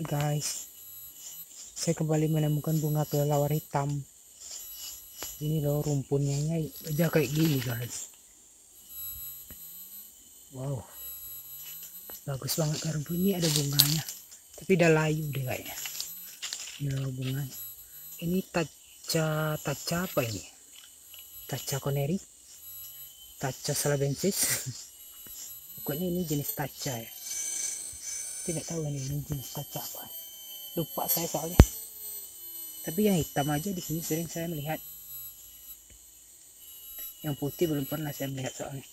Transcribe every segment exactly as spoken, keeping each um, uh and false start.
Guys, saya kembali menemukan bunga kelelawar hitam. Ini loh rumpunnya aja kayak gini guys. Wow, bagus banget rumpun ini, ada bunganya tapi udah layu deh kayaknya. Ini loh bunganya. Ini tacca tacca apa ini? Tacca koneri, Tacca salabensis. Pokoknya ini jenis tacca ya. Tidak tahu ini, ini jenis tacca apa. Lupa saya soalnya. Tapi yang hitam aja di sini sering saya melihat. Yang putih belum pernah saya melihat soalnya.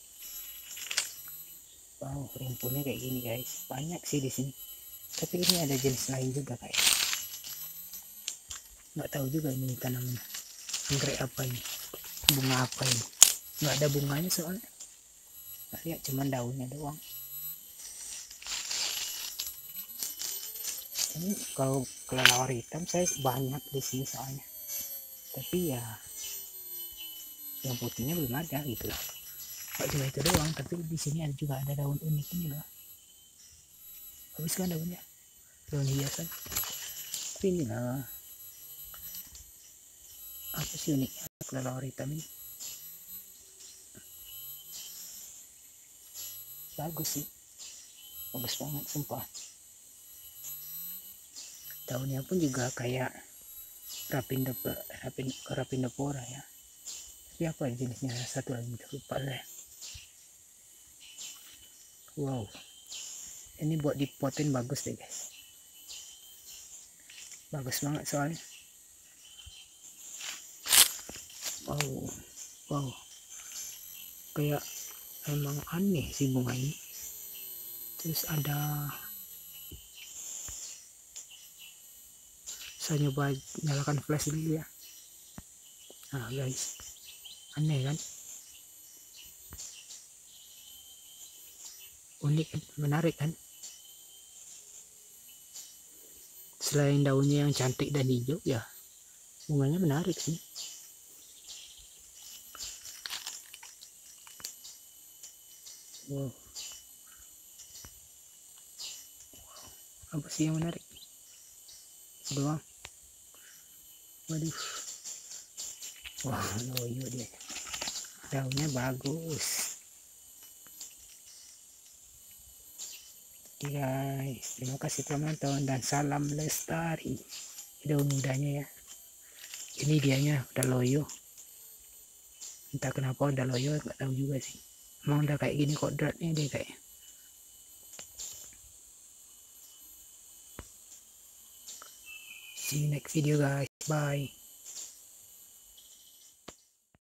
Wow, rumpunnya kayak gini guys. Banyak sih di sini. Tapi ini ada jenis lain juga guys. Nggak tahu juga ini tanamannya. Anggrek apa ini? Bunga apa ini? Nggak ada bunganya soalnya. Nggak lihat, cuman daunnya doang. Ini kalau kelelawar hitam saya banyak di sini soalnya. Tapi ya yang putihnya belum ada gitu loh. Gak cuma itu doang, tapi di sini ada juga ada daun unik ini loh. Habis kan daunnya, daun hiasan. Tapi ini loh, apa sih uniknya kelelawar hitam ini? Bagus sih, bagus banget sumpah. Daunnya pun juga kayak rapindepora, rapindepora ya. Tapi apa jenisnya? Satu lagi lupa lah. Wow, ini buat dipotin bagus deh guys, bagus banget soalnya. Wow, wow, kayak emang aneh sih bunga ini. Terus ada, saya nyoba nyalakan flash dulu ya. Nah guys, aneh kan, unik, menarik kan. Selain daunnya yang cantik dan hijau ya, bunganya menarik sih. Wow, apa sih yang menarik doang? Waduh, wah loyo dia, daunnya bagus. Guys, terima kasih telah menonton dan salam lestari. Daun mudanya ya. Ini dianya udah loyo. Entah kenapa udah loyo, nggak tahu juga sih. Emang udah kayak gini kodratnya dia kayak. See you next video guys. Bye.